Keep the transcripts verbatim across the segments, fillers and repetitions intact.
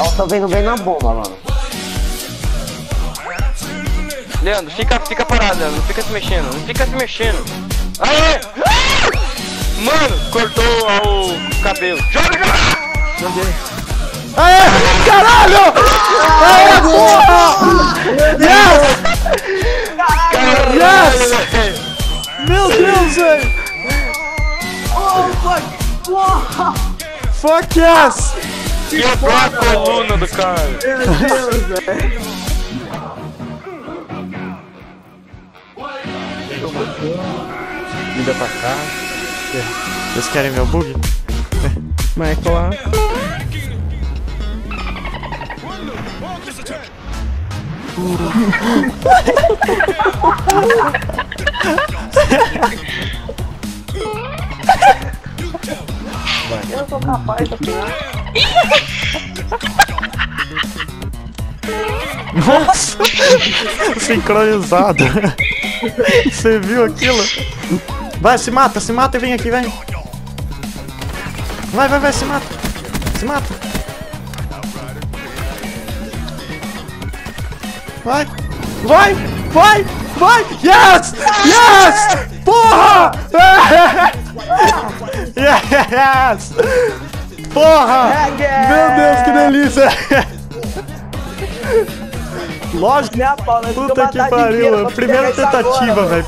Ó, eu tô vendo bem na bomba, mano. Leandro, fica, fica parado, Leandro. Não fica se mexendo, não fica se mexendo. Aê! Ah! Mano, cortou o cabelo. Joga, joga! Aê, caralho! Aê, porra! Yes! Yes! Meu Deus, velho! Oh, fuck! Porra! Fuck yes! E o próprio aluno do cara! Meu Deus, velho! Me dá pra cá. Vocês querem meu bug? Mas é claro. Eu sou capaz de apanhar. Nossa! Sincronizado! Você viu aquilo? Vai, se mata, se mata e vem aqui, vem! Vai, vai, vai, se mata! Se mata! Vai, vai, vai, vai, yes, yes, porra, yes, porra, meu Deus, que delícia, lógico, puta que pariu, primeira tentativa, velho,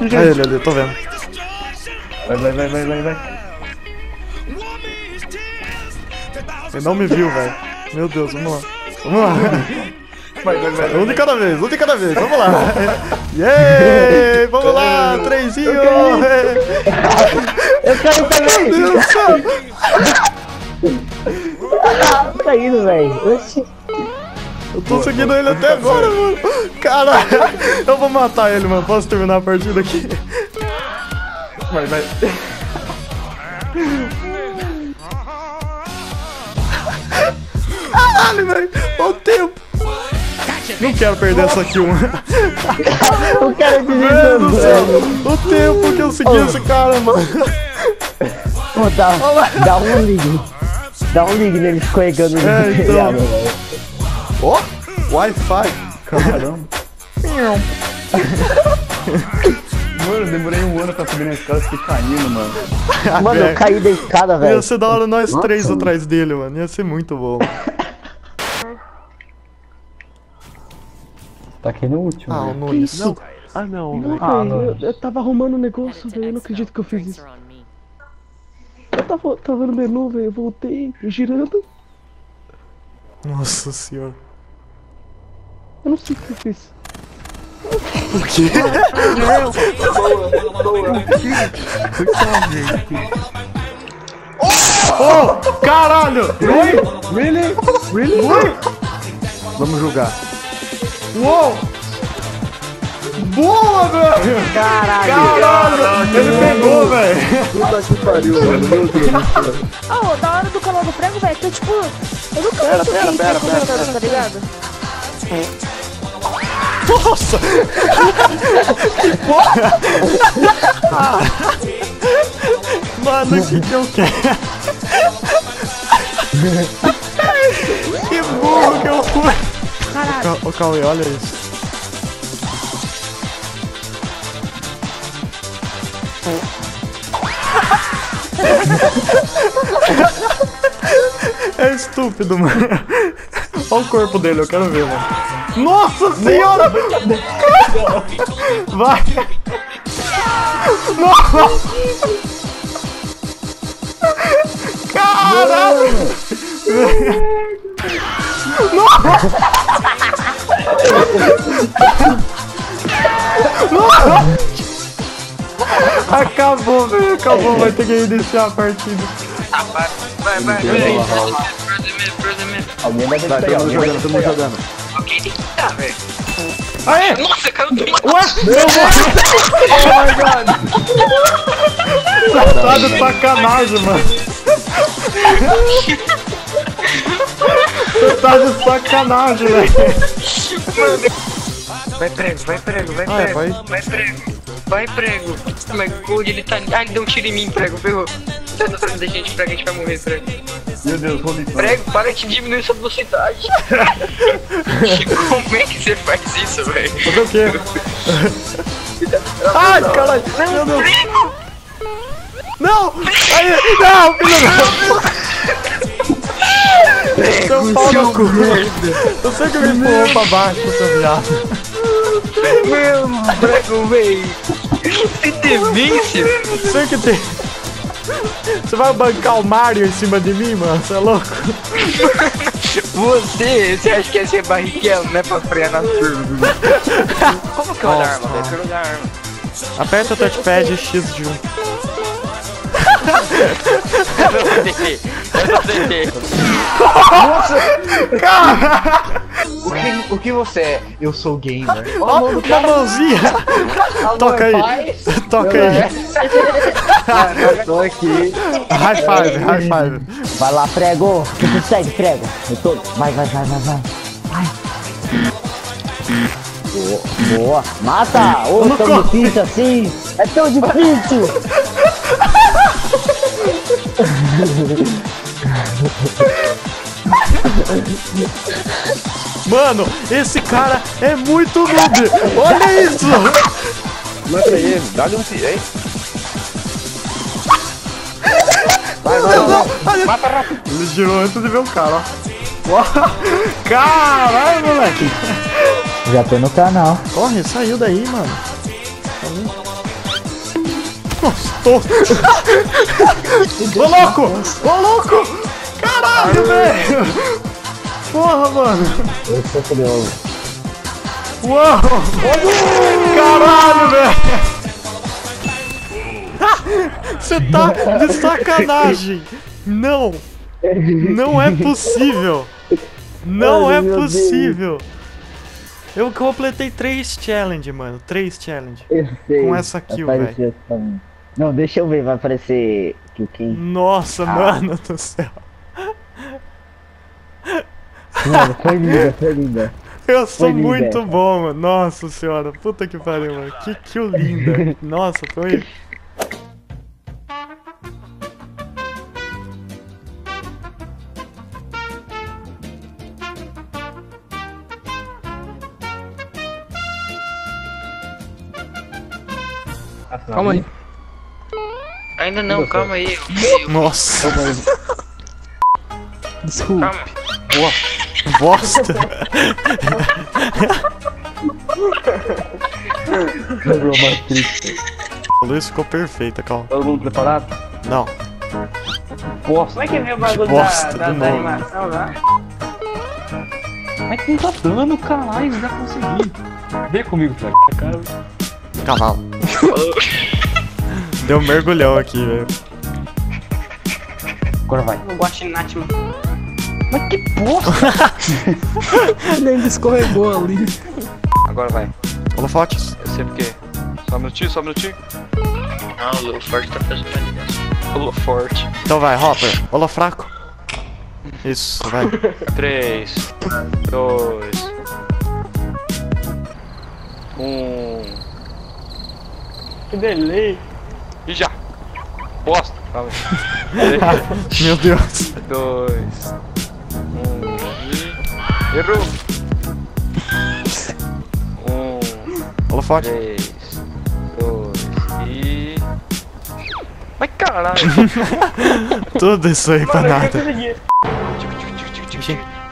aí, Leandro, eu tô vendo, vai, vai, vai, vai, vai, vai, ele não me viu, velho. Meu Deus, vamos lá. Vamos lá. Vai, vai, vai. Um de cada vez, um de cada vez. Vamos lá. Yeah! Vamos lá, trenzinho. Eu quero pegar. Meu Deus do céu. Tá indo, velho. Eu tô seguindo ele até agora, mano. Caralho. Eu vou matar ele, mano. Posso terminar a partida aqui? Vai, vai. Caralho, velho! Olha o tempo! Não quero perder essa kill, mano. Eu quero que mano do céu! O tempo que eu segui oh. esse cara, mano! Oh, dá, oh, dá um ligue! Dá um ligue nele escorregando no é, então. Ó! Oh, Wi-Fi! Caramba! Mano, eu demorei um ano pra subir na escada e fiquei caindo, mano. Mano, eu caí da escada, velho. Ia ser da hora nós Nossa, três mano. atrás dele, mano. Ia ser muito bom. Tá aqui no último. Ah, não, isso? Não. Ah, não, velho. Ah, eu, eu tava arrumando um negócio, velho. Eu não acredito que eu fiz isso. Eu tava, tava no menu, velho. Eu voltei girando. Nossa senhora. Eu não sei o que eu fiz. O quê? Oh, caralho! Really? Really? Really? Really? Vamos jogar. Uou! Boa, velho! Caralho! Caralho! Ele pegou, velho! Puta que pariu, mano. Meu Deus do céu. Ah, da hora do canal do prego, velho, que tipo... Eu nunca pera, pera, pera, pera, pera, tá ligado? Nossa! Que porra! Ah. Mano, o que que eu quero? Que burro que eu fui! Caralho! Ô, Cauê, olha isso. É estúpido, mano. Olha o corpo dele, eu quero ver, mano. Nossa senhora! Vai! Nossa! Caralho! Nossa! Nossa! Acabou, velho! Acabou, vai ter que deixar a partida. Vai, vai, vai! Alguém vai ter que pegar, todo mundo jogando, todo mundo jogando. Tá, velho. Aê! Nossa, cara, eu tô matando. Ué? Eu morri. Oh my god. Tá de sacanagem, mano. Você tá de sacanagem, velho. Vai prego, vai prego, vai prego. Ah, vai. vai prego. Vai prego. Mas onde ele tá... Ah, ele deu um tiro em mim, prego, ferrou. passando na frente da gente, prego, a gente vai morrer, prego. Meu Deus, vou me prego, para de diminuir sua velocidade. Como é que você faz isso, velho? Fazer o quê? Ai, caralho! Meu Deus! Prego! Não! Aí, não, filho! Seu pau no cu! Eu sei que me empurrou pra baixo, seu viado. Meu prego, véi! Você tem vinte? Sei que tem. Você vai bancar o Mario em cima de mim, mano? Você é louco? Você, você acha que ia ser barriguelo, né? Pra frear na curva. Como que eu olho a arma, velho? Eu olho a arma. Aperta o touchpad X de um. Eu não tentei. Eu não tentei. Nossa! Caralho! O que, o que você é? Eu sou gamer. Ó, tá mãozinha! Toca aí! Toca aí! Eu tô aqui! High five, high five! Vai lá, prego! Você consegue, prego! Eu tô... Vai, vai, vai, vai, vai! Vai! Boa! Mata! Ô, oh, tão difícil assim! É tão difícil! Mano, esse cara é muito noob! Olha isso! Mata ele, dá-lhe um tiro, hein? Vai, vai, vai, vai. Mata rápido! Ele girou antes de ver o cara, ó. Caralho, moleque! Já tô no canal. Corre, saiu daí, mano. Nossa, tô... Ô louco! Ô louco! Caralho, velho! Porra, mano! Eu sou curioso. Uou! Caralho, velho! Você tá de sacanagem! Não! Não é possível! Não é possível! Eu completei três challenge, mano. Três challenge. Com essa kill, velho. Não, deixa eu ver, vai aparecer... Nossa, mano do céu! Mano, foi linda, foi linda. Eu sou linda, muito bom, mano. Nossa senhora, puta que pariu, mano. Que kill linda. Nossa, foi... Calma aí. Ainda não, calma aí. Nossa. Desculpa. Boa. Bosta! Quebrou a matriz. A luz ficou perfeita, calma. Todo mundo preparado? Não. Bosta. Como é que veio o bagulho da, da, da animação lá? Como é que não tá dando, caralho? Já consegui. Vem comigo, Fred. Cavalo. Deu um mergulhão aqui, velho. Agora vai. Eu gosto de Nath. Mas que porra! Ele escorregou ali. Agora vai. Holofotes. Eu sei porque. Só um minutinho, só um minutinho. Não, o Holoforte tá fazendo ali. Holoforte. Então vai, Hopper. Holofraco. Isso, vai. três, dois, um. Que delay. E já. Bosta. Calma aí. Meu Deus. dois. Errou! Um, holofote. Três, dois e... Mas caralho! Tudo isso aí, mano, pra nada.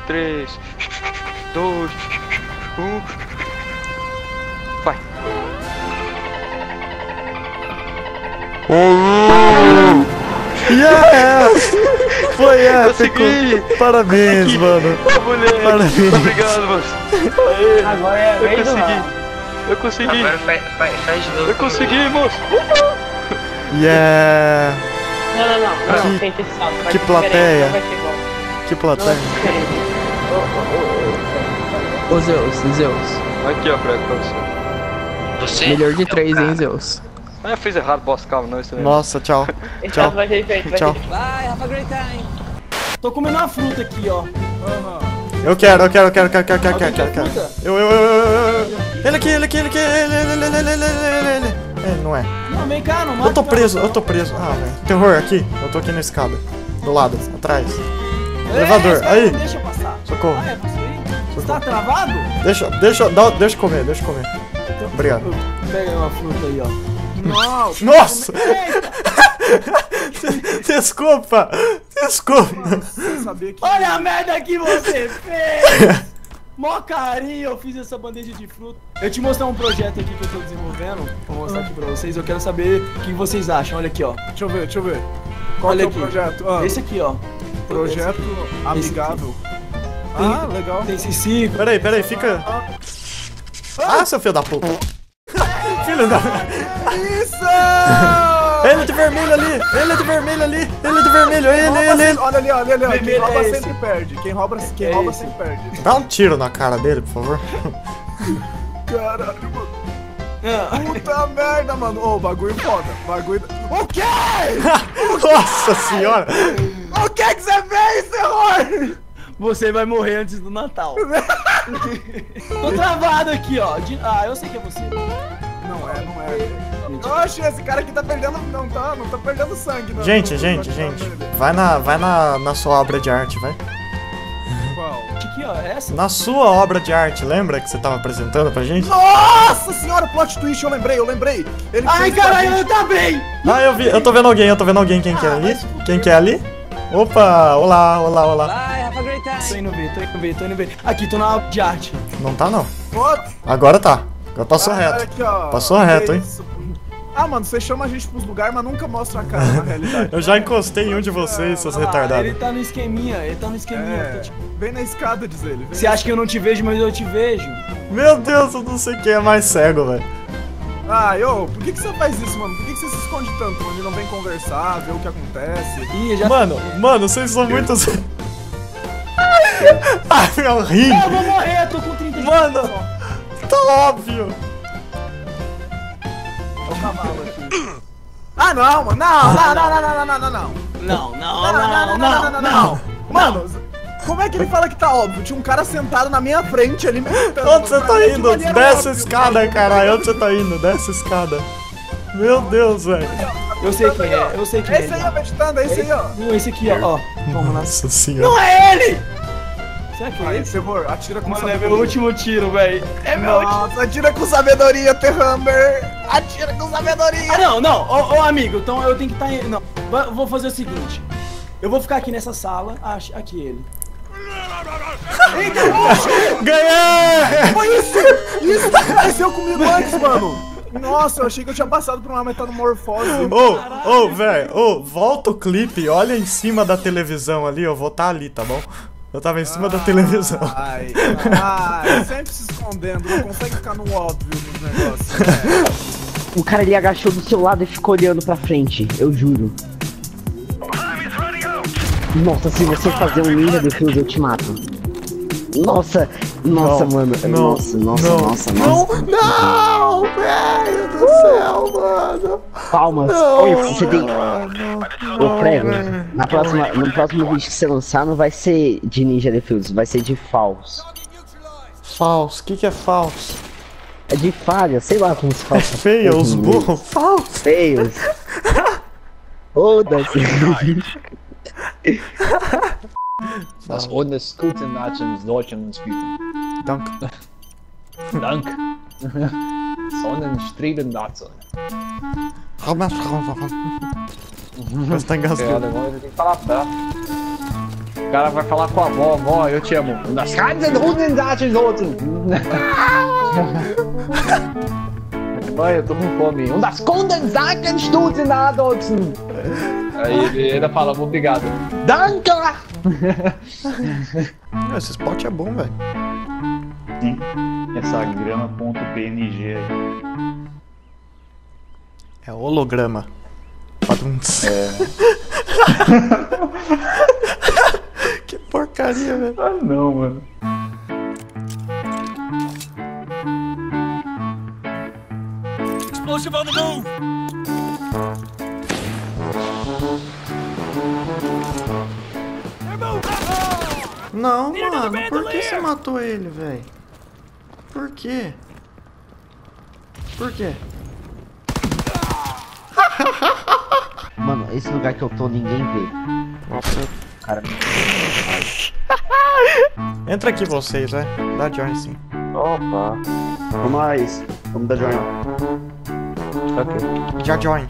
Três, dois, um... Vai! Oh, yes! Foi épico! Parabéns, mano! Parabéns! Obrigado, mano! Aê. Agora é eu consegui! Eu consegui! Agora faz, faz, faz de novo! Eu consegui, moço! Yeah! Não, não, não! Não, não tem que salto! Que plateia! Que plateia! Ô Zeus, Zeus! Aqui, ó, Fred, pra você! Você? Melhor de três, hein, Zeus! Ah, eu fiz errado, boss, calma, não, isso mesmo. Nossa, tchau. Tchau. Vai, have a great time. Tô comendo uma fruta aqui, ó. Eu quero, eu quero, eu quero, eu quero, eu quero, eu quero, quero. Eu, eu, eu, eu, eu. Ele aqui, ele aqui, ele aqui, ele, ele, ele, ele, ele, ele. É, não é. também, cara. Não mata. Eu tô preso, eu tô preso. Ah, velho. Terror, aqui. Eu tô aqui na escada. Do lado, atrás. Ei, elevador, cara, aí. Deixa eu passar. Socorro. Ah, é você? Socorro. Você tá travado? Deixa, deixa, dá, deixa eu comer, deixa eu comer. Então, obrigado. Pega uma fruta aí, ó. Não, nossa! Desculpa! Desculpa! Nossa, sabia que... Olha a merda que você fez! Mó carinho, eu fiz essa bandeja de fruta. Eu te mostrar um projeto aqui que eu tô desenvolvendo. Vou mostrar aqui pra vocês. Eu quero saber o que vocês acham. Olha aqui, ó. Deixa eu ver, deixa eu ver. Qual Olha é o aqui. projeto? Ah, esse aqui, ó. Projeto aqui. Amigável. Tem, ah, legal. Tem esse ciclo. Peraí, peraí, fica. Ah, ah, ah, seu filho da puta. Filho da. Isso! Ele é de vermelho ali, ele é de vermelho ali, ele é de vermelho, ele, ele, ele, ele. Olha ali, olha ali, olha. Quem rouba é sempre perde, quem rouba, quem é rouba sempre perde. Dá um tiro na cara dele, por favor. Caralho, mano. Puta merda, mano. Ô, oh, bagulho foda, bagulho... O quê? O quê? Nossa senhora. O que que você fez, senhor? Você vai morrer antes do Natal. Tô travado aqui, ó. Ah, eu sei que é você. Não é, não é. Oxe, esse cara aqui tá perdendo, não tá, não tá perdendo sangue, não. Gente, não, gente, gente, vai na, vai na, na sua obra de arte, vai. Qual? Que ó, é essa? Na sua obra de arte, lembra que você tava apresentando pra gente? Nossa senhora, plot twist, eu lembrei, eu lembrei. Ele ai, caralho, tá bem. Ah, eu vi, eu tô vendo alguém, eu tô vendo alguém, quem ah, que é ali? Quem que é ali? Opa, olá, olá, olá. Bye, have a great time. Tô indo ver, tô indo ver, tô indo ver. Aqui, tô na obra de arte. Não tá, não. What? Agora tá, agora passou ah, reto. Aqui, ó. Passou reto, hein. Ah, mano, você chama a gente pros lugares, mas nunca mostra a cara na realidade. Eu já encostei em um de vocês, seus ah, retardados. Ele tá no esqueminha, ele tá no esqueminha. É, te... Vem na escada, diz ele. Você acha que eu não te vejo, mas eu te vejo? Meu Deus, eu não sei quem é mais cego, velho. Ah, eu, por que que você faz isso, mano? Por que que você se esconde tanto, mano? Ele não vem conversar, ver o que acontece. Ih, já... Mano, mano, vocês são muitos... Ai, meu rim. Eu vou morrer, eu tô com trinta de mano, só. Tá óbvio. Ah não, mano, não, não, não, não, não, não, não, não, não, não, não, não, não, não, mano, como é que ele fala que tá óbvio? Tinha um cara sentado na minha frente ali. Onde você tá indo? Desce a escada, caralho, onde você tá indo? Desce a escada. Meu Deus, velho. Eu sei quem é, eu sei quem é. Esse aí, ó, meditando, é esse aí, ó. Não, esse aqui, ó. Nossa senhora. Não é ele! Será que é esse? Atira com sabedoria. Mano, é meu último tiro, velho. É meu último. Nossa, atira com sabedoria, Terhammer. Atira com sabedoria! Ah, não, não, ô, ô amigo, então eu tenho que estar. Tá... Não, vou fazer o seguinte: eu vou ficar aqui nessa sala. Ah, aqui ele. Eita, ganhei! Foi isso! Isso que aconteceu comigo antes, mano! Nossa, eu achei que eu tinha passado por uma metamorfose. Ô, ô, velho, ô, volta o clipe, olha em cima da televisão ali, eu vou estar tá ali, tá bom? Eu tava em cima ah, da televisão. Ai, ai, sempre se escondendo, não consegue ficar no óbvio dos negócios, né? O cara ali agachou do seu lado e ficou olhando pra frente, eu juro. Nossa, se você fazer um ninja do Fuse, eu te mato. Nossa, nossa, não, mano. Não, nossa, nossa, não, nossa, nossa. Não, velho do céu, mano. Palmas. Não, Oi, você tem. Ô, prego, na próxima, no próximo vídeo que você lançar não vai ser de Ninja Defuse, vai ser de falso. Falso? O que que é falso? É de falha, sei lá como se fala. É feio, os burros. Falso. Feios. Foda-se. Das Ordnungsguten Nations Deutschlands bieten. Dank. Dank. Sonnenstreben Nation. Mas tá engasgado. Tem que falar, tá? O cara vai falar com a avó, avó, eu te amo. Das Ordnungsguten Nations Deutschlands. Mãe, eu tô com fome. Um das Ordnungsguten Nations. Aí ele ainda fala, obrigado. Danke! Esse spot é bom, velho. Sim, essa grama.png aí. É holograma. É. Que porcaria, velho. Ah, não, mano. Explosive on the move! Não, mano, por que você matou ele, velho? Por quê? Por quê? Mano, esse lugar que eu tô, ninguém vê. Nossa. Cara. Entra aqui vocês, é. Dá join sim. Opa. Vamos lá, isso. Vamos dar join. Ok. Já join.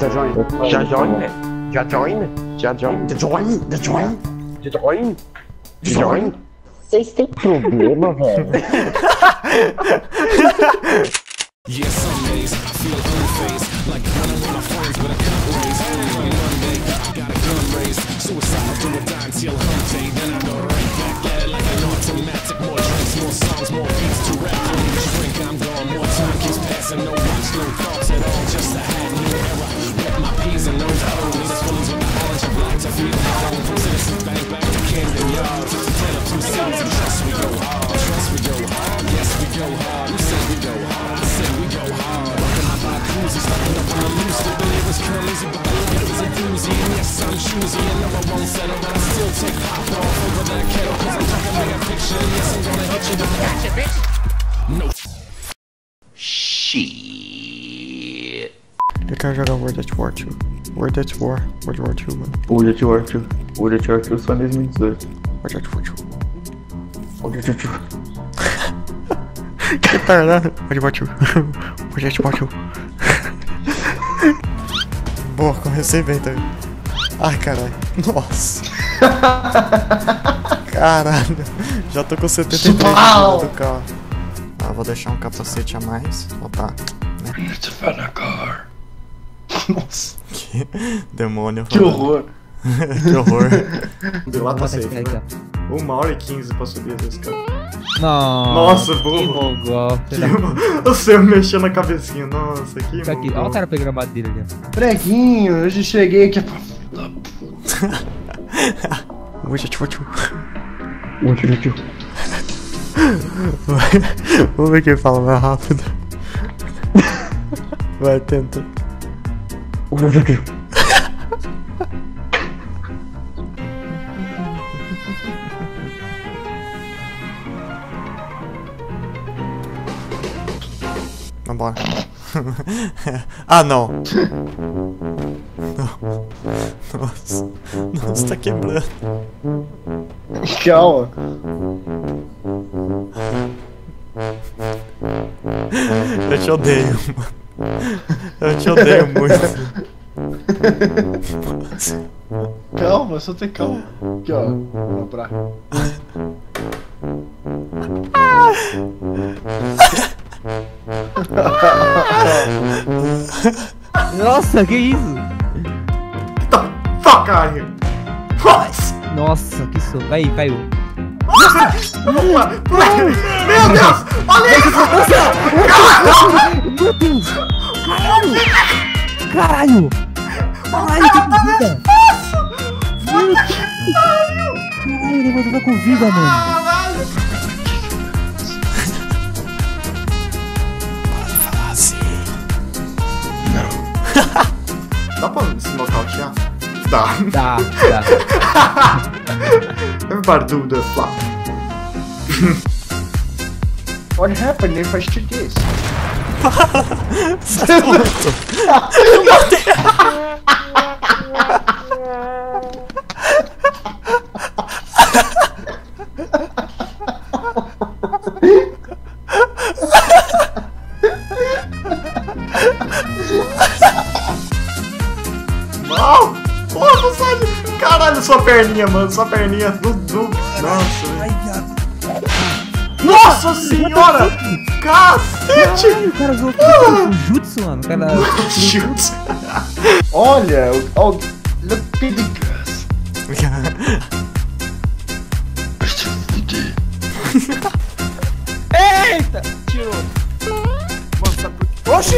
Já join. Já join. Já join. Já join. Já join. Já join. Já join. Já join. Vocês têm problema, velho. Eu quero jogar World at War two. World at War, World at War two, mano. World at War two. World at War two só em dois mil e dezoito. World at War two. World at War two. Que tardado. World at War two. World at War two. Boa, comecei bem também. Ai, caralho. Nossa. Caralho. Já tô com setenta e três do carro. Ah, vou deixar um capacete a mais. Botar. Né? Nossa. Que demônio. Que falando. Horror. Que horror. Deu lá pra sair. Uma hora e quinze pra subir essa escada. Não. Nossa, burro. Que bom, que... O seu mexendo na cabecinha. Nossa, que isso aqui. Olha o cara pegando a madeira ali. Preguinho, eu já cheguei aqui. Hoje eu te vou te... Hoje eu te vou te... Vamos ver quem fala mais rápido. Vai, tenta. Vambora. Ah, não. Não. Nossa. Nossa, tá quebrando. Calma. Eu te odeio, mano. Eu te odeio muito. Calma, só tem calma. Aqui, ó. Vamos pra... Nossa, que isso? What the fuck are you? Nossa, que isso? Vai, caiu. Meu Deus! Olha isso! Meu Deus! Caralho! Caralho, que vida! Meu Deus! Caralho, o negócio tá com vida, mano! Pode falar assim... Não... Dá pra se nocautear? Dá! Dá, dá! Everybody do the flop! What happened if I did this? Sai morto! Meu Deus! Não! Porra, sai de... Caralho, sua perninha, mano! Sua perninha do... do... Nossa! Ai, viado! Nossa senhora! Cacete! Ai, o cara jogou com jutsu, mano. O cara... Jutsu. Olha, olha... Look at the grass. Eita! Tirou. Mano, tá por... Oxi!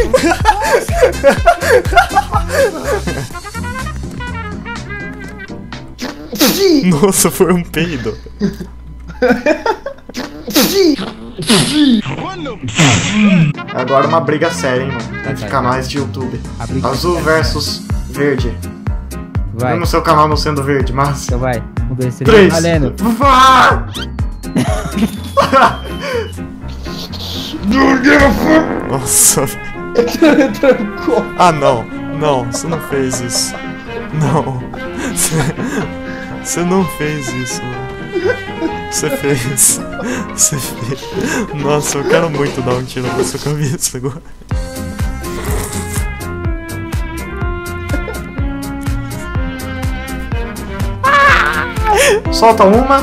Oxi! Nossa, foi um peido. Agora uma briga séria, hein, mano. Tem que ficar mais de YouTube. Azul versus verde. Vai. Mesmo seu canal não sendo verde, mas. Então vai. Um, dois, três. Valendo. Nossa. Ah, não. Não, você não fez isso. Não. Você não fez isso. Você fez. Você fez. Nossa, eu quero muito dar um tiro na sua cabeça agora. Solta uma,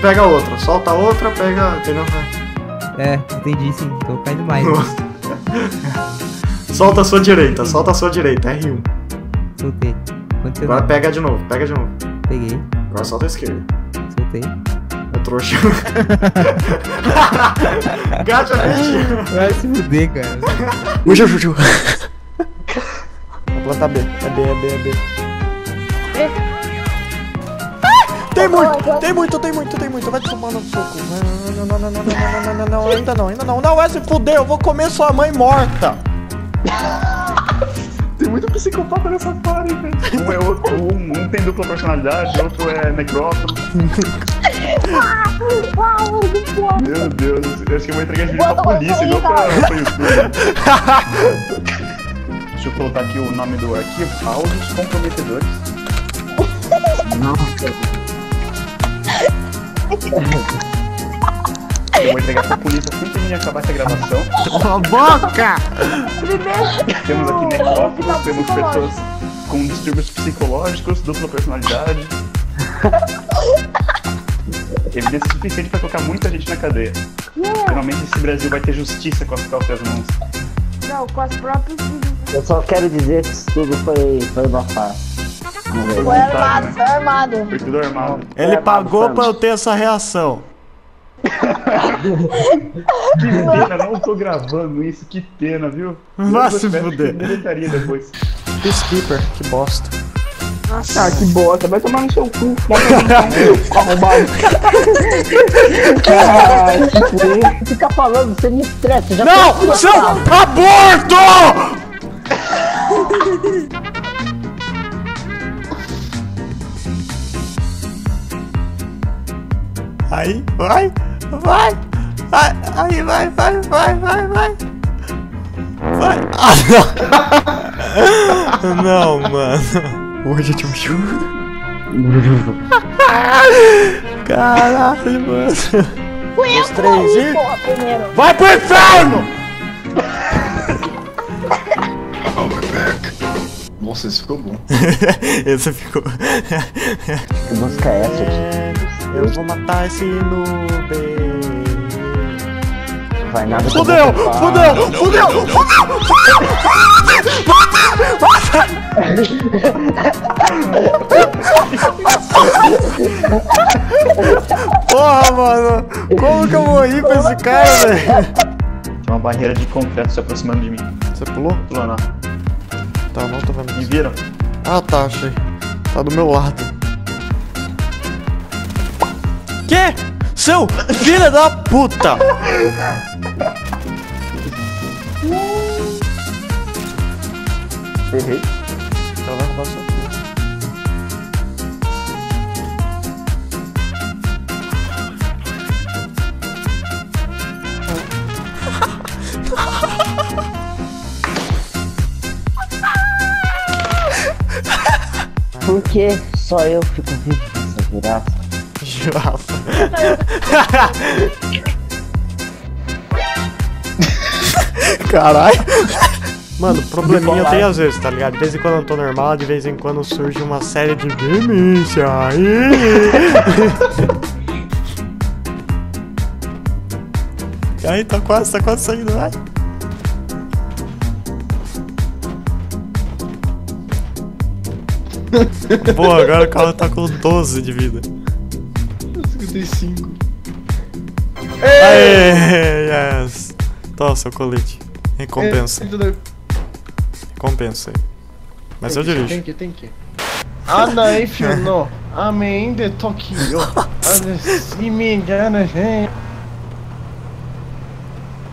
pega outra. Solta outra, pega... Entendeu? É, entendi sim. Tô caindo mais. Solta a sua direita, solta a sua direita. R um. Soltei. Continua. Agora pega de novo, pega de novo. Peguei. Agora solta a esquerda. Soltei. É trouxa. Gacha, gente. Vai se fuder, cara. Uja, uja, uja. Vou plantar B. É B, é B, é B. É. Tem muito, tem muito, tem muito, tem muito, vai tomar no soco. Não, não, não, não, não, não, não, não, ainda não, ainda não, não vai se fuder, eu vou comer sua mãe morta. Tem muito psicopata nessa party, velho. Um é outro, um, um tem dupla personalidade, outro é necrófilo. Meu Deus, eu acho que eu vou entregar esse vídeo pra polícia, não pra YouTube. Deixa eu colocar aqui o nome do arquivo, áudios comprometedores. Nossa. Eu vou entregar pra polícia assim que a gente acabar essa gravação. Cala boca! Temos aqui necrófilos, temos pessoas com distúrbios psicológicos, dupla personalidade. Evidência suficiente pra colocar muita gente na cadeia. Finalmente esse Brasil vai ter justiça com as próprias mãos. Não, com as próprias. Eu só quero dizer que isso tudo foi, foi uma farsa. Foi, foi armado, né? Foi armado. Foi tudo armado. Ele armado, pagou sabe? Pra eu ter essa reação. Que pena, não tô gravando isso, que pena, viu? Vai se fuder. Depois. Skipper, que bosta. Nossa, ah, que bosta, vai tomar no seu cu. Vai tomar no seu cu, arrombado. Ah, fica falando, você me estressa. Já não, seu aborto! Aí, vai, vai, vai, aí, vai, vai, vai, vai, vai, vai, ah, não, não, mano, hoje eu te juro, caralho, mano, os três e... vai pro inferno, nossa, esse ficou bom, esse ficou, que música é essa, gente? Eu vou matar esse nube. Vai nada. Fudeu! Fudeu! Fudeu! Fudeu! Mata! Mata! Porra, mano! Como que eu morri pra esse cara, velho? Tem uma barreira de concreto se aproximando de mim. Você pulou? Pulou, não. Tá, não tô vendo. Me viram? Ah, tá, achei. Tá do meu lado. Que? Seu filho da puta! Errei. Ela vai roubar sua filha. Por que só eu fico vivo dessa graça? Girafa. Caralho. Mano, probleminha tem às vezes, tá ligado? De vez em quando eu tô normal, de vez em quando surge uma série de demência. E aí, tá quase, tá quase saindo, vai. Pô, agora o cara tá com doze de vida. cinco. Aê, yes. Toma seu colete. Recompensa. Recompensa aí. Mas eu dirijo. Tem que, tem que. Ana ifyo no ame de Tokyo.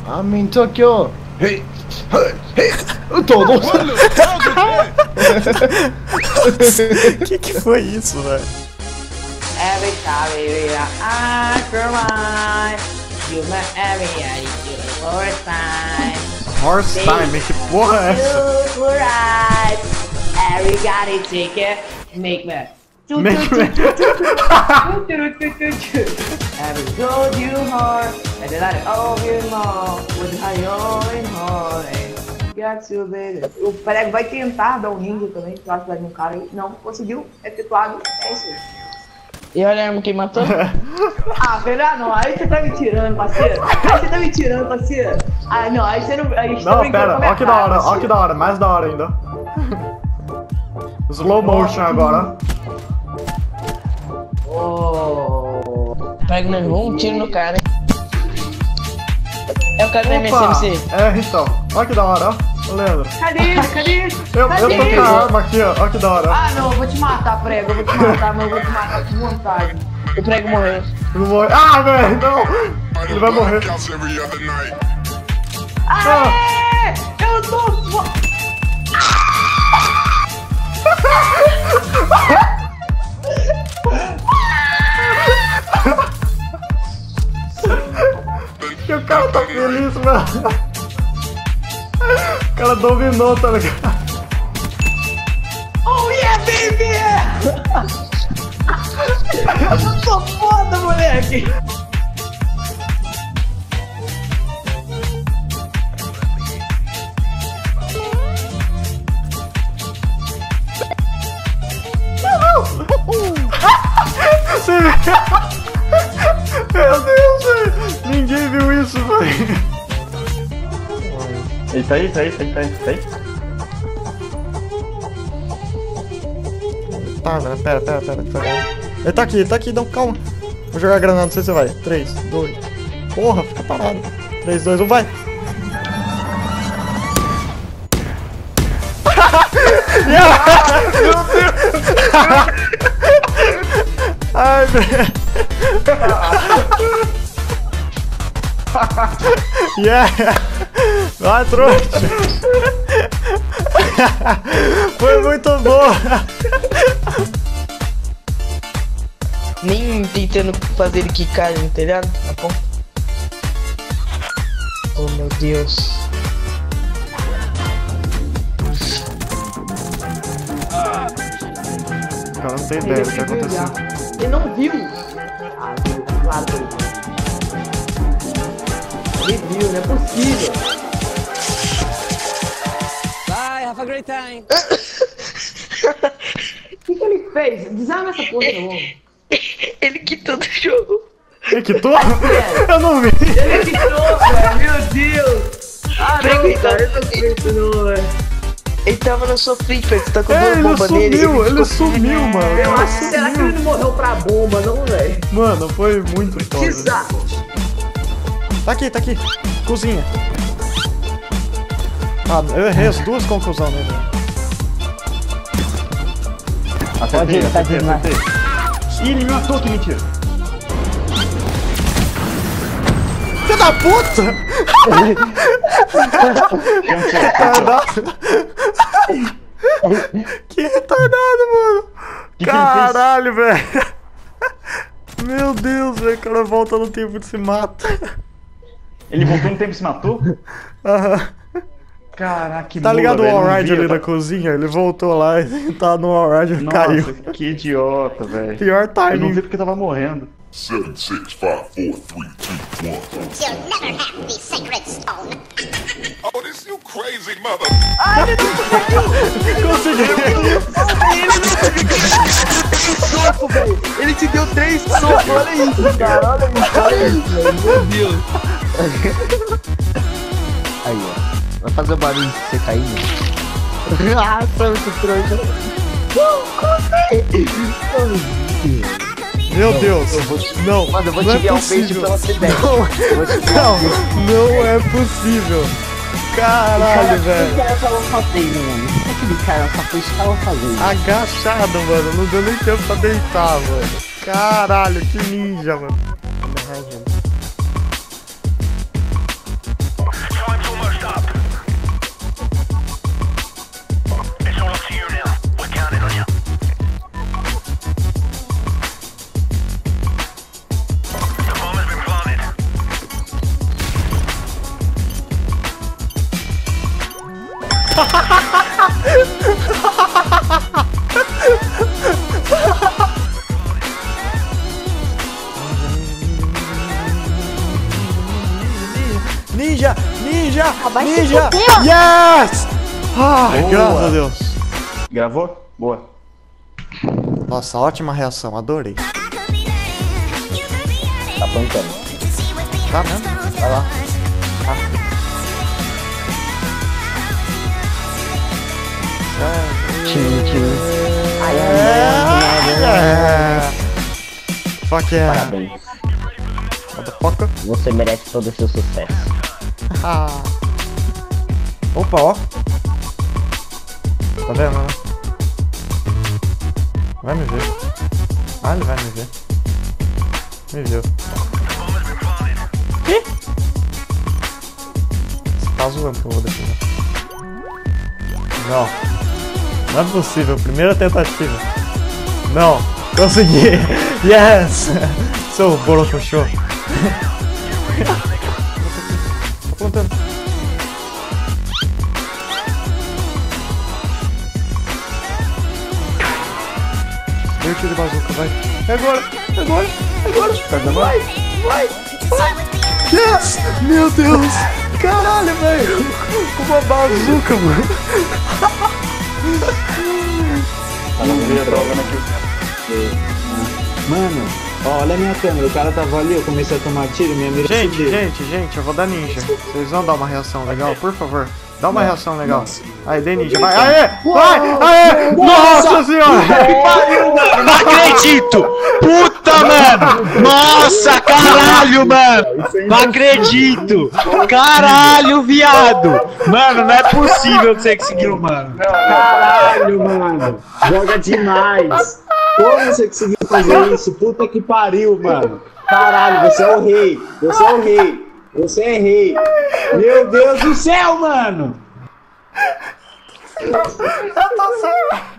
Ame em Tokyo. Hey, hey, eu tô doido. Que que foi isso, velho? Every time we are I for mine. You my every eye, you the first time. Horse Time, que porra é essa? We gotta take it, make me. Make me. I will go to your heart, and then I owe you more, with my own heart. Got you, baby. O Peprego vai tentar dar um ringue também, eu acho que vai no cara e não conseguiu, efetuado, é isso aí. E olha quem matou? Ah, melhor não, aí você tá me tirando, parceiro. Aí você tá me tirando, parceiro. Ah, não, aí você não... Aí você não, tá pera, ó que da hora, ó que da hora, mais da hora ainda. Slow motion agora. Oh. Pega, levou um tiro no cara, hein? É o cara da M S M C. É, então. Olha que da hora, ó. Leandro. Cadê ele? Cadê ele? Eu, Cadê? eu tô com a arma aqui, ó. Olha que da hora. Ah, não. Eu vou te matar, Prego. Eu vou te matar, mas eu vou te matar com vontade. O Prego morreu. Ele morre. Ah, velho, não. Ele vai morrer. Aê! Eu tô... Que o cara tá feliz, mano. O cara dominou, tá ligado? Oh yeah, baby! Eu tô foda, moleque! Meu Deus, véio. Ninguém viu isso, velho. Ele tá aí, tá aí, tá aí, tá aí, tá aí. Tá, velho, pera, pera, pera, pera. Ele tá aqui, ele tá aqui, não, calma. Vou jogar granada, não sei se vai. três, dois. Porra, fica parado. três, dois, um, vai. Ah, meu Deus. Ai, velho. Yeah. Vai, trouxa. Foi muito bom. Nem tentando fazer ele quicar no telhado, tá bom? Oh, meu Deus. Cara, não tem ideia do que aconteceu. Ele não viu! Ah, claro que ele viu. Ele viu, não é possível! Bye, have a great time! O que, que ele fez? Desarma essa porra, meu amor! Ele quitou do jogo! Ele quitou? Eu não vi! Ele quitou, velho! Meu Deus! Ah, não, cara, eu não acredito não, velho! Ele tava na sua frente, velho. Você tá com é, duas bombas nele. Ele sumiu, ele sumiu, mano. Eu acho que será que ele não morreu pra bomba, não, velho? Mano, foi muito top. Tá aqui, tá aqui. Cozinha. Ah, eu errei as duas conclusões, né, velho? Acertei, acertei, acertei. Ih, ele me matou, que mentira. Filho da puta! Que retardado, mano! Que caralho, velho! Meu Deus, velho, o cara volta no tempo e se mata. Ele voltou no tempo e se matou? Aham. Caraca, que tá mula, ligado o All Ride ali na cozinha? Ele voltou lá e tá no All Ride e caiu. Nossa, que idiota, velho. Pior timing. Eu não vi porque tava morrendo. sete, seis, cinco, quatro, três, dois, um. You'll never have the sacred stone. Oh, this you crazy mother. Ai, ele não conseguiu. Conseguiu. Ele não conseguiu. Velho. Ele te deu três socos. Olha isso, cara. Olha isso. Olha isso, velho. Meu Deus. Aí, ó. Vai fazer o barulho de você cair, né? Ah, pronto, pronto. Não, meu não, Deus, te... não, mano, eu vou não te é possível, um pela não, não, não é possível, caralho, velho. O cara tava fazendo, mano, o que aquele cara tava fazendo? Agachado, mano, não deu nem tempo pra deitar, mano, caralho, que ninja, mano. ninja, ninja, Abaixo ninja. Yes! Ai, boa. Graças a Deus. Gravou? Boa. Nossa, ótima reação, adorei. Tá plantando. Tá mesmo? Vai lá. Tá. É. Fuck yeah. Parabéns. Você merece todo o seu sucesso. Ah. Opa, ó. Tá vendo, né? Vai me ver. Ah, ele vai me ver. Me viu. Ih! Você tá zoando que eu vou daqui, né? Não. Não é possível. Primeira tentativa. Não. Consegui. Yes! Seu bolo puxou. Tô plantando. Eu tiro de bazuca, vai. É agora, é agora, é agora. Vai, vai, vai. Yes! Meu Deus! Caralho, velho! Uma bazuca, mano. Tá não veio a droga naquele. Mano, ó, olha a minha câmera. O cara tava ali, eu comecei a tomar tiro e minha mira gente, subiu. Gente, gente, eu vou dar ninja. Vocês vão dar uma reação legal, por favor. Dá uma não, reação legal. Nossa. Aí, dê ninja. Vai, aê! Vai! Aê! Nossa, nossa senhora! Não acredito! Puta, mano! Nossa, caralho, mano! Não acredito! Caralho, viado! Mano, não é possível que você conseguiu, mano. Caralho, mano! Joga demais! Como você conseguiu fazer isso? Puta que pariu, mano! Caralho, você é o rei! Você é o rei! Você é rei! Meu Deus do céu, mano! Eu tô sem...